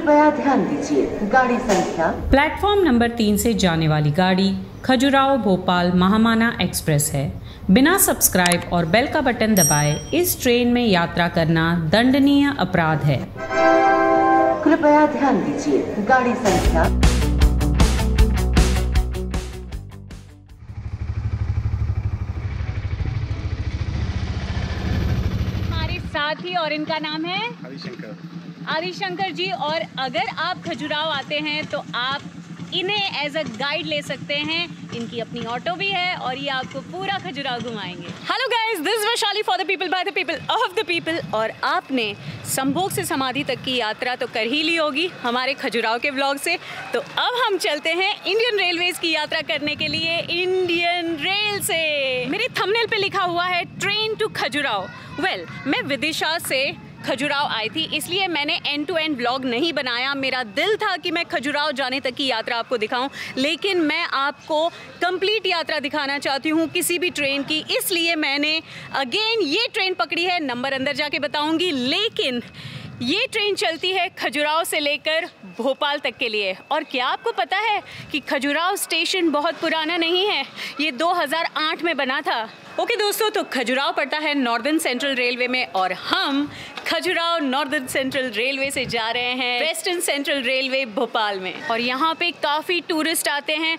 कृपया ध्यान दीजिए, गाड़ी संख्या प्लेटफॉर्म नंबर 3 से जाने वाली गाड़ी खजुराहो भोपाल महामाना एक्सप्रेस है। बिना सब्सक्राइब और बेल का बटन दबाए इस ट्रेन में यात्रा करना दंडनीय अपराध है। कृपया ध्यान दीजिए, गाड़ी संख्या साथी और इनका नाम है आदिशंकर जी। और अगर आप खजुराहो आते हैं तो आप इन्हें एज अ गाइड ले सकते हैं। इनकी अपनी ऑटो भी है और ये आपको पूरा खजुराहो घुमाएंगे। Hello guys, this Vaishali for the people by the people of the people. और आपने संभोग से समाधि तक की यात्रा तो कर ही ली होगी हमारे खजुराहो के व्लॉग से। तो अब हम चलते हैं इंडियन रेलवेज की यात्रा करने के लिए इंडियन रेल से। मेरे थंबनेल पे लिखा हुआ है ट्रेन टू खजुराहो। वेल, मैं विदिशा से खजुराहो आई थी, इसलिए मैंने एंड टू एंड व्लॉग नहीं बनाया। मेरा दिल था कि मैं खजुराहो जाने तक की यात्रा आपको दिखाऊं, लेकिन मैं आपको कंप्लीट यात्रा दिखाना चाहती हूं किसी भी ट्रेन की, इसलिए मैंने अगेन ये ट्रेन पकड़ी है। नंबर अंदर जाके बताऊंगी, लेकिन ये ट्रेन चलती है खजुराहो से लेकर भोपाल तक के लिए। और क्या आपको पता है कि खजुराहो स्टेशन बहुत पुराना नहीं है, ये 2008 में बना था। ओके दोस्तों, तो खजुराहो पड़ता है नॉर्दर्न सेंट्रल रेलवे में और हम खजुराहो नॉर्दर्न सेंट्रल रेलवे से जा रहे हैं वेस्टर्न सेंट्रल रेलवे भोपाल में। और यहाँ पे काफ़ी टूरिस्ट आते हैं,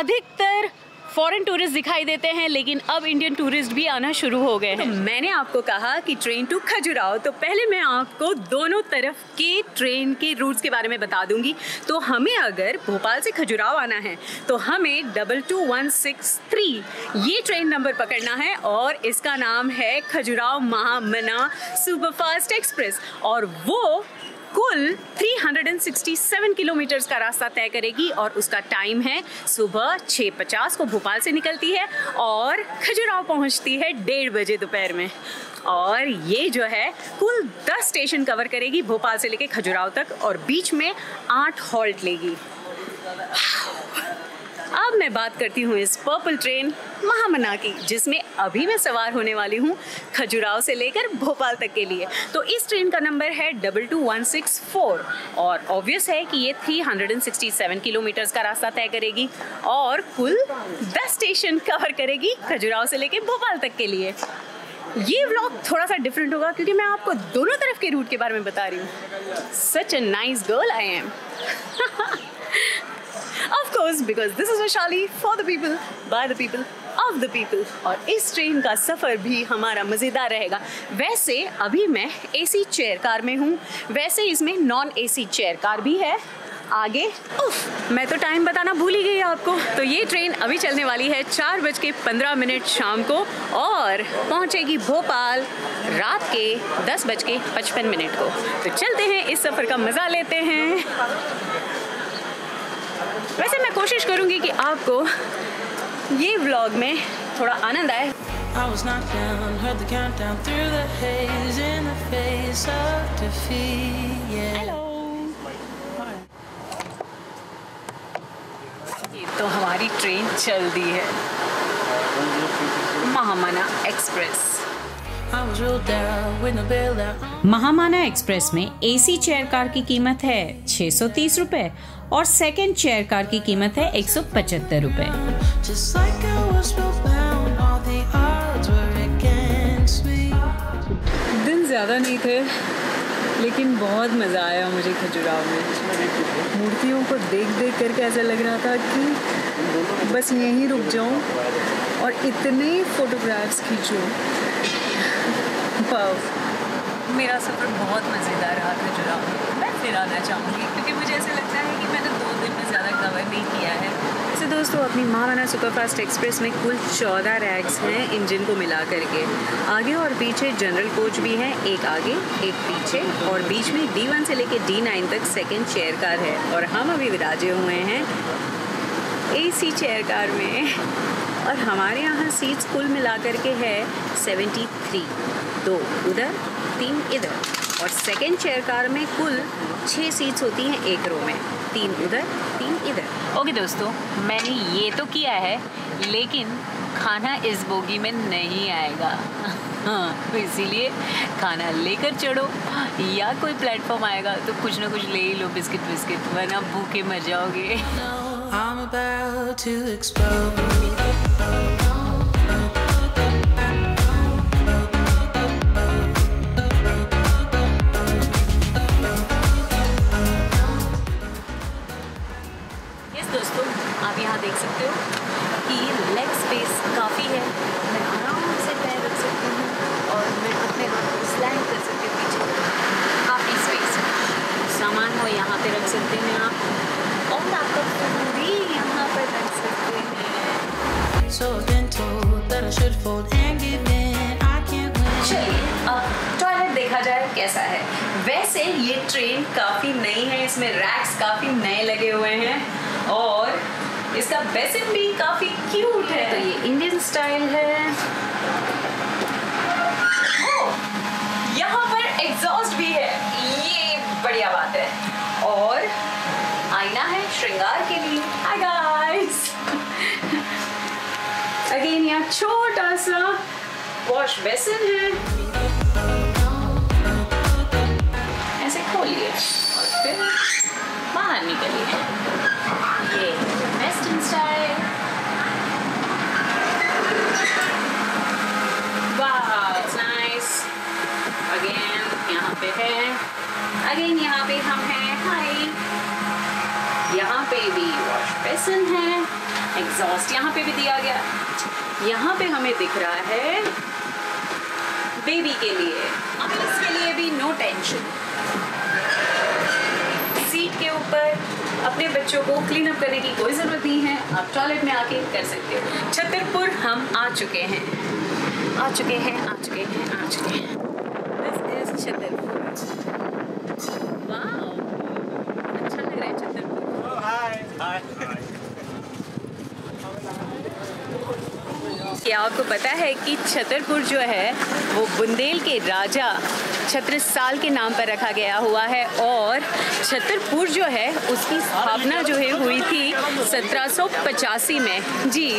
अधिकतर फॉरेन टूरिस्ट दिखाई देते हैं, लेकिन अब इंडियन टूरिस्ट भी आना शुरू हो गए हैं। तो मैंने आपको कहा कि ट्रेन टू खजुराहो, तो पहले मैं आपको दोनों तरफ के ट्रेन के रूट्स के बारे में बता दूंगी। तो हमें अगर भोपाल से खजुराहो आना है तो हमें 22163 ये ट्रेन नंबर पकड़ना है और इसका नाम है खजुराहो महामना सुपरफास्ट एक्सप्रेस। और वो कुल 367 किलोमीटर्स का रास्ता तय करेगी और उसका टाइम है सुबह 6:50 को भोपाल से निकलती है और खजुराहो पहुंचती है 1:30 बजे दोपहर में। और ये जो है कुल 10 स्टेशन कवर करेगी भोपाल से लेकर खजुराहो तक और बीच में 8 हॉल्ट लेगी। अब मैं बात करती हूँ इस पर्पल ट्रेन महामना की, जिसमें अभी मैं सवार होने वाली हूँ खजुराहो से लेकर भोपाल तक के लिए। तो इस ट्रेन का नंबर है 22164 और ऑब्वियस है कि ये 367 किलोमीटर्स का रास्ता तय करेगी और कुल 10 स्टेशन कवर करेगी खजुराहो से लेकर भोपाल तक के लिए। ये व्लॉग थोड़ा सा डिफरेंट होगा क्योंकि मैं आपको दोनों तरफ के रूट के बारे में बता रही हूँ। Such a nice girl I am Of course, because this is Vaishali for the people, by the people, of the people. और इस ट्रेन का सफ़र भी हमारा मज़ेदार रहेगा। वैसे अभी मैं AC चेयर कार में हूँ, वैसे इसमें नॉन AC चेयर कार भी है। आगे मैं तो टाइम बताना भूल ही गई आपको। तो ये ट्रेन अभी चलने वाली है 4:15 शाम को और पहुंचेगी भोपाल रात के 10:55 को। तो चलते हैं, इस सफ़र का मज़ा लेते हैं। वैसे मैं कोशिश करूंगी कि आपको ये व्लॉग में थोड़ा आनंद आए। हेलो, ये तो हमारी ट्रेन चल दी है महामना एक्सप्रेस। महामाना एक्सप्रेस में AC चेयर कार की कीमत है 630 रुपए और सेकंड चेयर कार की कीमत है 175 रुपए। दिन ज्यादा नहीं थे लेकिन बहुत मजा आया मुझे खजुराहो में। मूर्तियों को देख देख करके ऐसा लग रहा था कि बस यहीं रुक जाऊं और इतने फोटोग्राफ्स खींचूं। मेरा सफ़र बहुत मज़ेदार रहा खजुराहो में। मैं फिर आना चाहूँगी क्योंकि मुझे ऐसा लगता है कि मैंने 2 दिन में ज़्यादा कवर नहीं किया है। वैसे दोस्तों, अपनी महामना सुपरफास्ट एक्सप्रेस में कुल 14 रैक्स हैं इंजन को मिला करके। आगे और पीछे जनरल कोच भी है, एक आगे एक पीछे, और बीच में D1 से लेकर D9 तक सेकेंड चेयर कार है। और हम अभी विराजे हुए हैं AC चेयर कार में और हमारे यहाँ सीट्स कुल मिला करके है 73, 2 उधर 3 इधर। और सेकेंड चेयर कार में कुल 6 सीट्स होती हैं एक रो में, 3 उधर 3 इधर। ओके दोस्तों, मैंने ये तो किया है लेकिन खाना इस बोगी में नहीं आएगा। हाँ, इसीलिए खाना लेकर चढ़ो या कोई प्लेटफॉर्म आएगा तो कुछ ना कुछ ले ही लो, बिस्किट बिस्किट, वरना भूखे मर जाओगे। I'm about to explode. Toilet देखा जाए कैसा है। वैसे ये ट्रेन काफ़ी नई है, इसमें रैक्स काफ़ी नए लगे हुए हैं और इसका बेसिन भी काफ़ी क्यूट है। तो ये इंडियन स्टाइल है। यहाँ पर एग्जॉस्ट भी है, ये बढ़िया बात है। और आईना है श्रृंगार के लिए। हाय गाइस, अगेन यहाँ छोटा सा वॉश बेसिन है, ऐसे खोलिए और फिर बाहर निकलिए। ये वेस्टर्न स्टाइल। वाह, इट्स नाइस। अगेन यहाँ पे है, अगेन यहाँ पे हम हैं। हाय, यहाँ पे भी वॉश बेसिन है, एग्जॉस्ट यहाँ पे भी दिया गया। यहाँ पे हमें दिख रहा है बेबी के लिए, अब इसके लिए भी नो टेंशन। सीट के ऊपर अपने बच्चों को क्लीन अप करने की कोई ज़रूरत नहीं है, आप टॉयलेट में आके कर सकते हो। छतरपुर हम आ चुके हैं, आ चुके हैं, आ चुके हैं, आ चुके हैं। This is Chhatarpur. वाओ, अच्छा लग रहा है छतरपुर। ओह हाय हाय। क्या आपको पता है कि छतरपुर जो है वो बुंदेल के राजा छत्रसाल के नाम पर रखा गया हुआ है और छतरपुर जो है उसकी स्थापना जो है हुई थी 1785 में जी।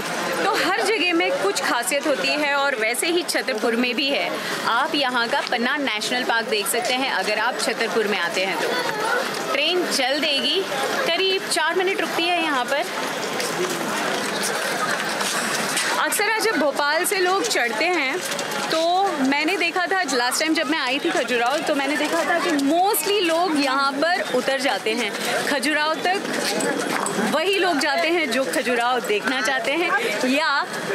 तो हर जगह में कुछ खासियत होती है और वैसे ही छतरपुर में भी है। आप यहाँ का पन्ना नेशनल पार्क देख सकते हैं अगर आप छतरपुर में आते हैं तो। ट्रेन चल देगी, करीब 4 मिनट रुकती है यहाँ पर। अक्सर जब भोपाल से लोग चढ़ते हैं तो मैंने देखा था, लास्ट टाइम जब मैं आई थी खजुराहो तो मैंने देखा था कि मोस्टली लोग यहाँ पर उतर जाते हैं। खजुराहो तक वही लोग जाते हैं जो खजुराहो देखना चाहते हैं या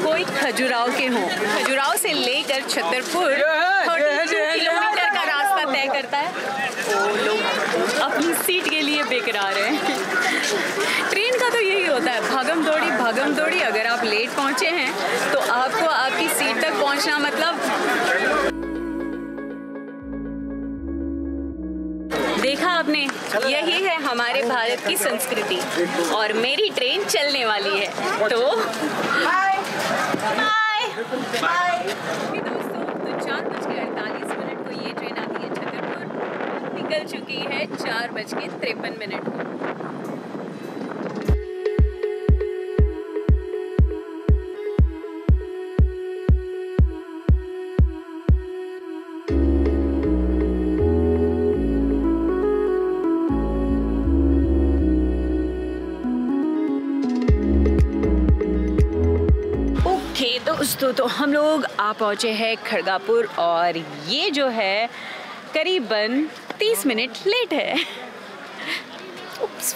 कोई खजुराहो के हों। खजुराहो से लेकर छतरपुर 32 किलोमीटर का रास्ता तय करता है। वो लोग अपनी सीट के लिए बेकरार हैं। ट्रेन का तो यही होता है, भागम दौड़ी भागम दौड़ी। अगर आप लेट पहुँचे हैं तो आपको आपकी सीट तक पहुंचना मतलब देखा आपने। यही है हमारे भारत की संस्कृति और मेरी ट्रेन चलने वाली है तो बाय बाय बाय। दोस्तों, तो 4:41 को ये ट्रेन आती है छतरपुर, निकल चुकी है 4:53 को। तो हम लोग आ पहुँचे हैं खड़गापुर और ये जो है करीबन 30 मिनट लेट है।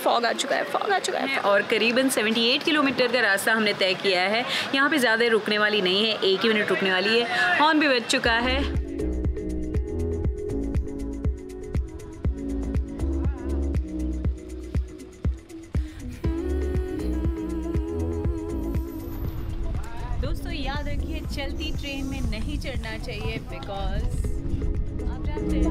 फॉग आ चुका है, फॉग आ चुका है। और करीबन 78 किलोमीटर का रास्ता हमने तय किया है। यहाँ पे ज़्यादा रुकने वाली नहीं है, 1 ही मिनट रुकने वाली है। हॉर्न भी बज चुका है। चलती ट्रेन में नहीं चढ़ना चाहिए बिकॉज आप जानते हैं।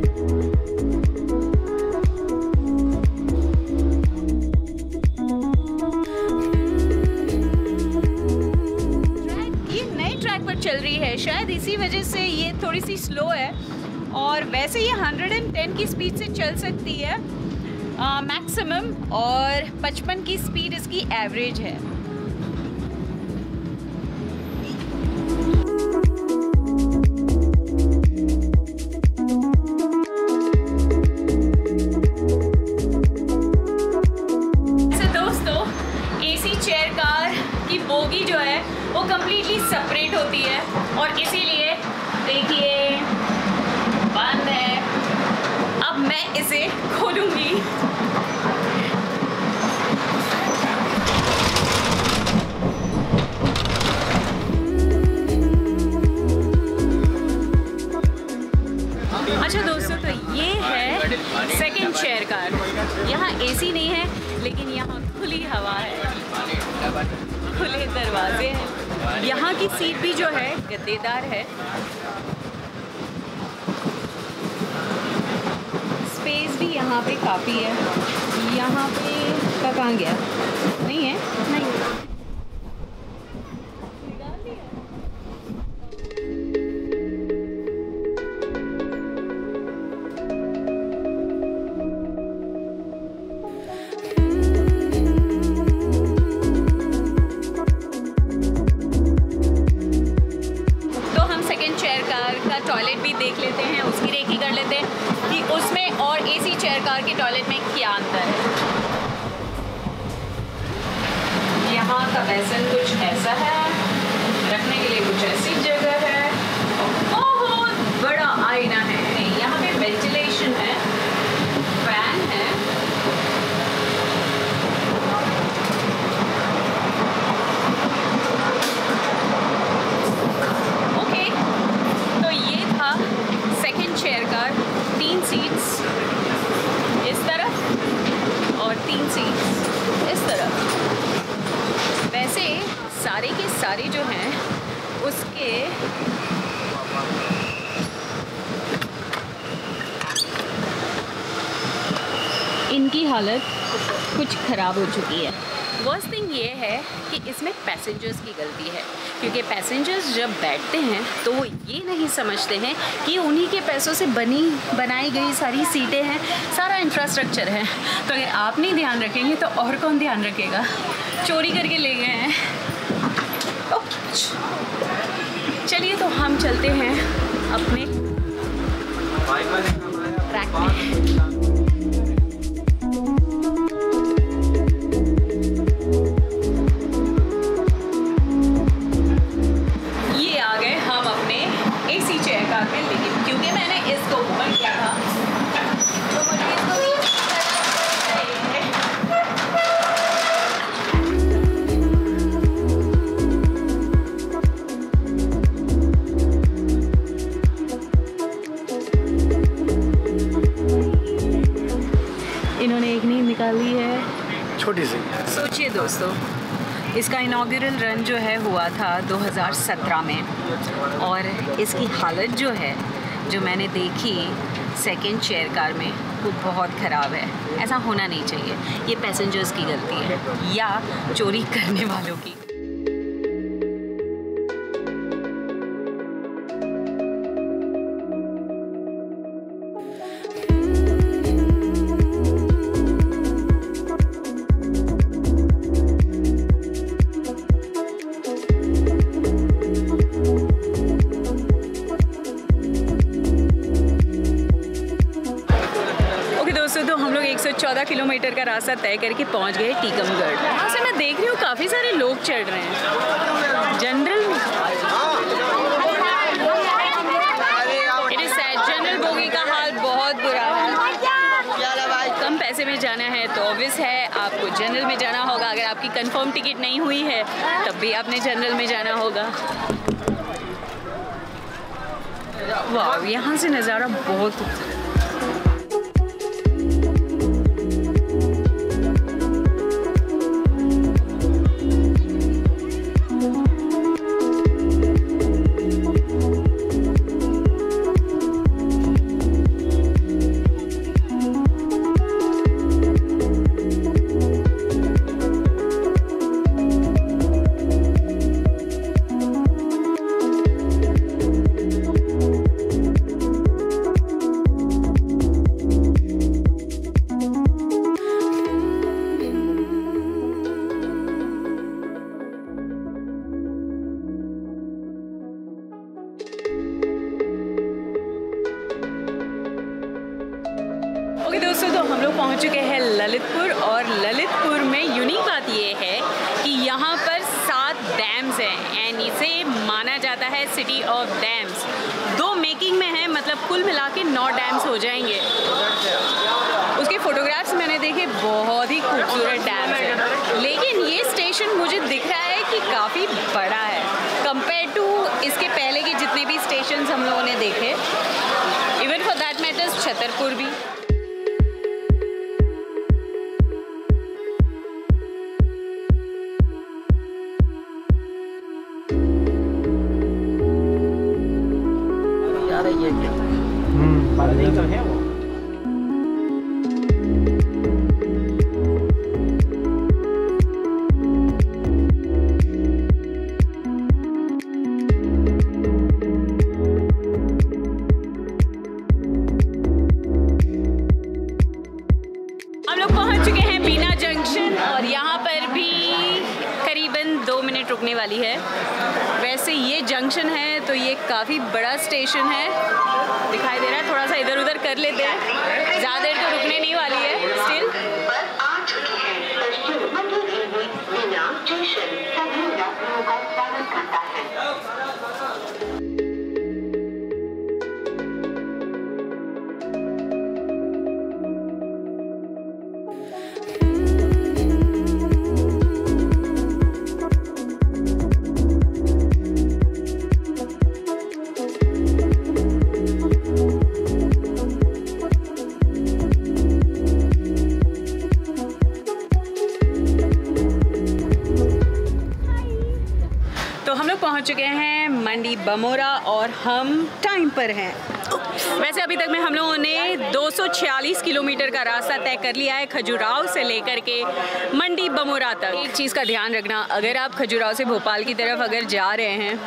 ये नए ट्रैक पर चल रही है, शायद इसी वजह से ये थोड़ी सी स्लो है। और वैसे ये 110 की स्पीड से चल सकती है मैक्सिमम और 55 की स्पीड इसकी एवरेज है। सेपरेट होती है और इसीलिए देखिए बंद है। अब मैं इसे खोलूंगी। अच्छा दोस्तों, तो ये है सेकंड चेयर कार। यहाँ एसी नहीं है लेकिन यहाँ खुली हवा है, खुले दरवाजे हैं। यहाँ की सीट भी जो है गद्देदार है, स्पेस भी यहाँ पे काफ़ी है। यहाँ पे तक आ गया नहीं है, नहीं के टॉयलेट में क्या अंतर है। यहाँ का बेसिन कुछ ऐसा है, रखने के लिए कुछ ऐसी जगह है, बहुत बड़ा आईना है। यहाँ पे वेंटिलेशन है, फैन है। ओके, तो ये था सेकंड चेयर कार। 3 सीट्स इस तरफ और 3 सीट इस तरफ। वैसे सारे के सारे जो हैं उसके इनकी हालत कुछ ख़राब हो चुकी है। वर्स्ट थिंग ये है कि इसमें पैसेंजर्स की गलती है, क्योंकि पैसेंजर्स जब बैठते हैं तो वो ये नहीं समझते हैं कि उन्हीं के पैसों से बनाई गई सारी सीटें हैं, सारा इंफ्रास्ट्रक्चर है। तो अगर आप नहीं ध्यान रखेंगे तो और कौन ध्यान रखेगा। चोरी करके ले गए हैं। चलिए तो हम चलते हैं अपने ट्रैक में। सोचिए दोस्तों, इसका इनॉग्रल रन जो है हुआ था 2017 में, और इसकी हालत जो है जो मैंने देखी सेकंड चेयर कार में वो बहुत ख़राब है। ऐसा होना नहीं चाहिए। ये पैसेंजर्स की गलती है या चोरी करने वालों की। किलोमीटर का रास्ता तय करके पहुंच गए टीकमगढ़। वहाँ से मैं देख रही हूँ काफ़ी सारे लोग चढ़ रहे हैं जनरल जनरल बोगी का हाल बहुत बुरा है। कम पैसे में जाना है तो ऑब्वियस है आपको जनरल में जाना होगा। अगर आपकी कंफर्म टिकट नहीं हुई है तब भी आपने जनरल में जाना होगा। वाह, यहाँ से नज़ारा बहुत चुके हैं ललितपुर। और ललितपुर में यूनिक बात ये है कि यहाँ पर 7 डैम्स हैं एंड इसे जाता है सिटी ऑफ डैम्स। दो मेकिंग में है, मतलब कुल मिला के 9 डैम्स हो जाएंगे। उसके फोटोग्राफ्स मैंने देखे, बहुत ही खूबसूरत डैम है, लेकिन ये स्टेशन मुझे दिख रहा है कि काफ़ी बड़ा है कंपेयर टू इसके पहले के जितने भी स्टेशन हम लोगों ने देखे, even for that matters Chhatarpur भी। रुकने वाली है। वैसे ये जंक्शन है तो ये काफ़ी बड़ा स्टेशन है, दिखाई दे रहा है, थोड़ा सा इधर उधर कर लेते हैं, ज़्यादा देर तो रुकने नहीं वाली है। स्टिल पहुंच चुके हैं मंडी बमोरा और हम टाइम पर हैं। वैसे अभी तक में हम लोगों ने 246 किलोमीटर का रास्ता तय कर लिया है, खजुराहो से लेकर के मंडी बमोरा तक। एक चीज़ का ध्यान रखना, अगर आप खजुराहो से भोपाल की तरफ अगर जा रहे हैं,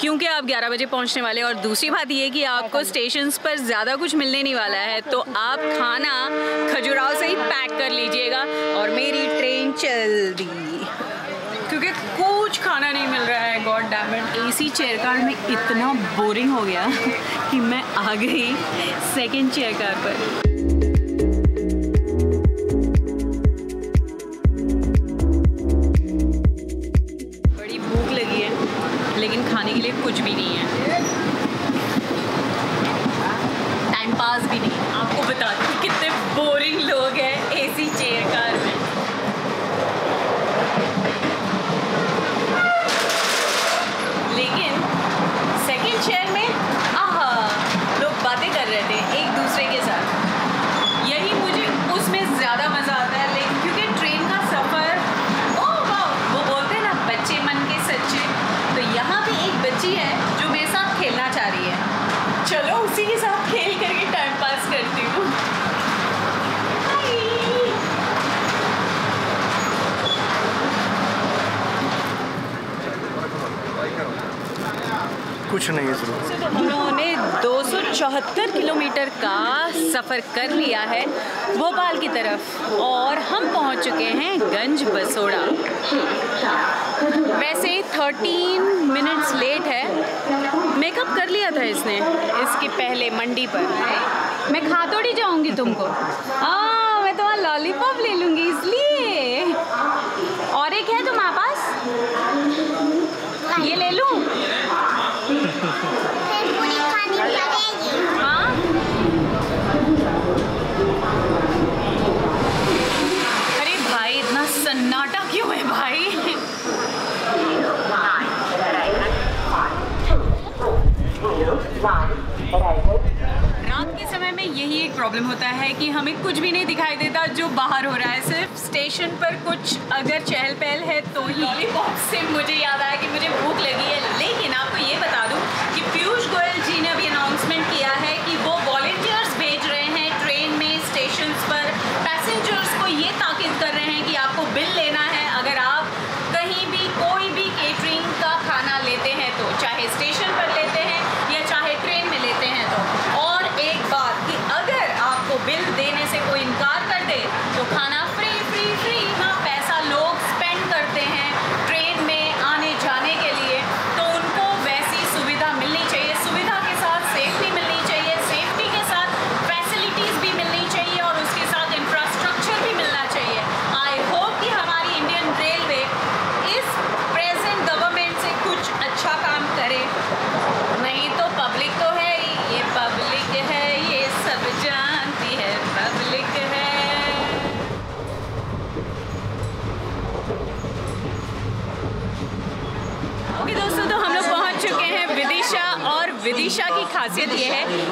क्योंकि आप 11 बजे पहुंचने वाले हैं, और दूसरी बात ये कि आपको स्टेशंस पर ज़्यादा कुछ मिलने नहीं वाला है, तो आप खाना खजुराहो से ही पैक कर लीजिएगा। और मेरी ट्रेन चल दी क्योंकि कुछ खाना नहीं मिल रहा है। God damn it, AC chair car में इतना बोरिंग हो गया कि मैं आ गई सेकंड चेयर कार पर। बड़ी भूख लगी है लेकिन खाने के लिए कुछ भी नहीं है, टाइम पास भी नहीं। आपको बता दूं कितने बोरिंग लोग हैं एसी चेयर कार में। कुछ नहीं है जरूर। हम लोगों ने 274 किलोमीटर का सफ़र कर लिया है भोपाल की तरफ और हम पहुंच चुके हैं गंज बसोड़ा। वैसे 13 मिनट्स लेट है, मेकअप कर लिया था इसने इसके पहले मंडी पर। मैं खातोड़ी जाऊंगी तुमको, हाँ मैं तुम्हारा लॉलीपॉप ले लूँगी इसलिए। और एक है तुम्हारे पास, ये ले लूँ। अरे भाई इतना सन्नाटा क्यों है भाई। रात के समय में यही एक प्रॉब्लम होता है कि हमें कुछ भी नहीं दिखाई देता जो बाहर हो रहा है, सिर्फ स्टेशन पर कुछ अगर चहल पहल है तो ही। लॉलीपॉप से मुझे याद आया कि मुझे भूख लगी है, लेकिन आपको ये बता दूं कि पीयूष गोयल जी ने अभी अनाउंसमेंट किया है कि वो वॉलंटियर्स भेज रहे हैं ट्रेन में, स्टेशंस पर पैसेंजर्स को ये ताकीद कर रहे हैं कि आपको बिल लेना है अगर आप कहीं भी कोई भी केटरिंग का खाना लेते हैं तो, चाहे स्टेशन पर लेते हैं या चाहे ट्रेन में लेते हैं तो। और एक बात कि अगर आपको बिल देने से कोई इनकार कर दे तो खाना फ्री फ्री फ्री ना, पैसा लोग स्पेंड करते हैं ट्रेन में आने जाने के लिए, तो उनको वैसी सुविधा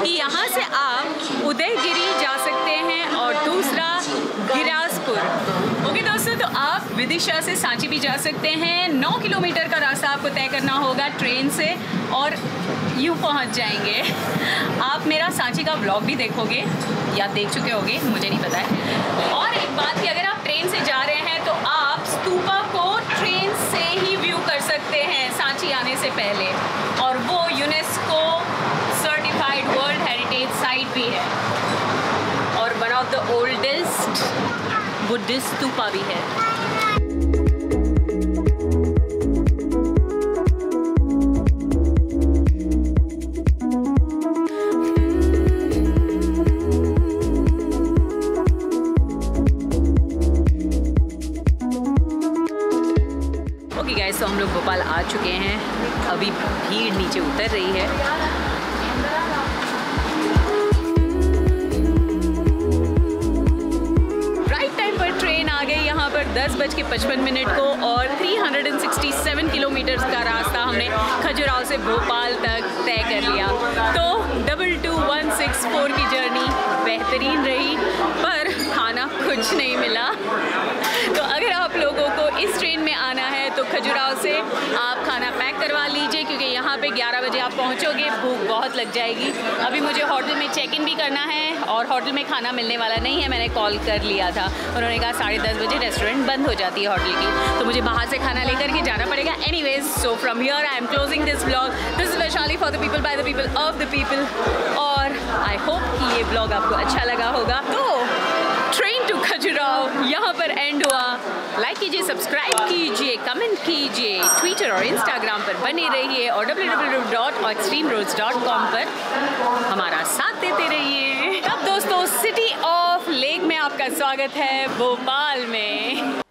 कि यहाँ से आप उदयगिरी जा सकते हैं और दूसरा गिरासपुर। ओके दोस्तों, तो आप विदिशा से सांची भी जा सकते हैं। 9 किलोमीटर का रास्ता आपको तय करना होगा ट्रेन से और यूँ पहुँच जाएंगे। आप मेरा सांची का व्लॉग भी देखोगे या देख चुके होंगे, मुझे नहीं पता है। और एक बात कि अगर आप ट्रेन से जा रहे हैं तो आप स्तूपा को ट्रेन से ही व्यू कर सकते हैं सांची आने से पहले, और वो UNESCO certified world heritage site भी है और one of the oldest Buddhist stupa भी है। तो हम लोग भोपाल आ चुके हैं, अभी भीड़ नीचे उतर रही है। राइट टाइम पर ट्रेन आ गई यहाँ पर 10:55 को, और 367 किलोमीटर का रास्ता हमने खजुराहो से भोपाल तक तय कर लिया। तो 22164 की जर्नी बेहतरीन रही, पर खाना कुछ नहीं मिला। तो अगर आप लोगों को इस ट्रेन में आना है तो खजुराहो से आप खाना पैक करवा लीजिए, क्योंकि यहाँ पे 11 बजे आप पहुँचोगे, भूख बहुत लग जाएगी। अभी मुझे होटल में चेक इन भी करना है और होटल में खाना मिलने वाला नहीं है। मैंने कॉल कर लिया था, उन्होंने कहा 10:30 बजे रेस्टोरेंट बंद हो जाती है होटल की, तो मुझे बाहर से खाना लेकर के जाना पड़ेगा। Anyways, so from here I am closing this blog. This is Vaishali for the people by the people of the people, और आई होप कि ये ब्लॉग आपको अच्छा लगा होगा। तो ट्रेन टू खजुराहो यहाँ पर एंड हुआ। लाइक कीजिए, सब्सक्राइब कीजिए, कमेंट कीजिए। ट्विटर और इंस्टाग्राम पर बने रहिए और www.extremeroads.com पर हमारा साथ देते रहिए। अब दोस्तों, सिटी ऑफ लेक में आपका स्वागत है, भोपाल में।